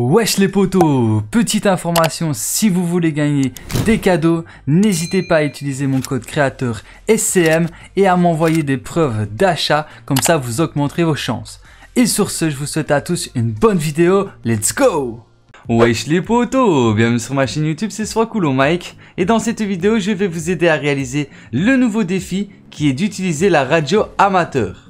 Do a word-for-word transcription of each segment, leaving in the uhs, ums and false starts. Wesh les potos, petite information, si vous voulez gagner des cadeaux, n'hésitez pas à utiliser mon code créateur S C M et à m'envoyer des preuves d'achat, comme ça vous augmenterez vos chances. Et sur ce, je vous souhaite à tous une bonne vidéo, let's go! Wesh les potos, bienvenue sur ma chaîne YouTube, c'est Soiscool Mec. Et dans cette vidéo, je vais vous aider à réaliser le nouveau défi qui est d'utiliser la radio amateur.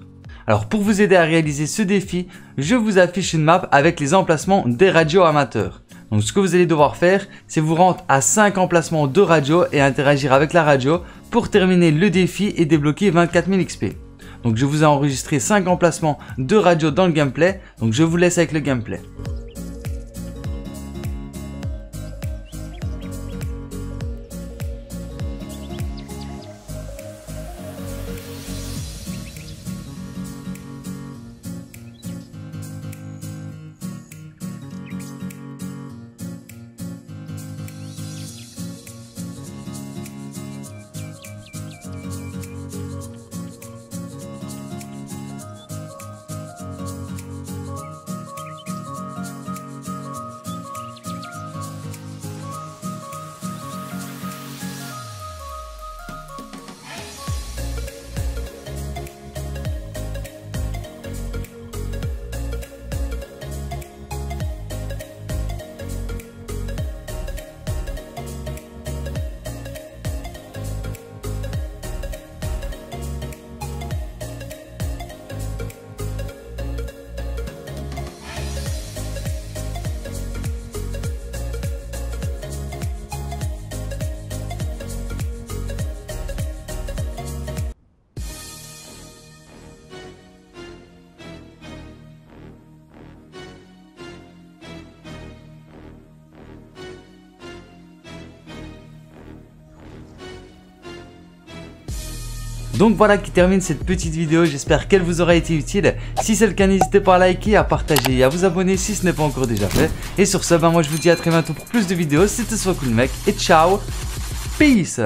Alors pour vous aider à réaliser ce défi, je vous affiche une map avec les emplacements des radios amateurs. Donc ce que vous allez devoir faire, c'est vous rendre à cinq emplacements de radio et interagir avec la radio pour terminer le défi et débloquer vingt-quatre mille X P. Donc je vous ai enregistré cinq emplacements de radio dans le gameplay, donc je vous laisse avec le gameplay. Donc voilà qui termine cette petite vidéo, j'espère qu'elle vous aura été utile. Si c'est le cas, n'hésitez pas à liker, à partager et à vous abonner si ce n'est pas encore déjà fait. Et sur ce, ben moi je vous dis à très bientôt pour plus de vidéos, c'était Soiscool Mec et ciao, peace.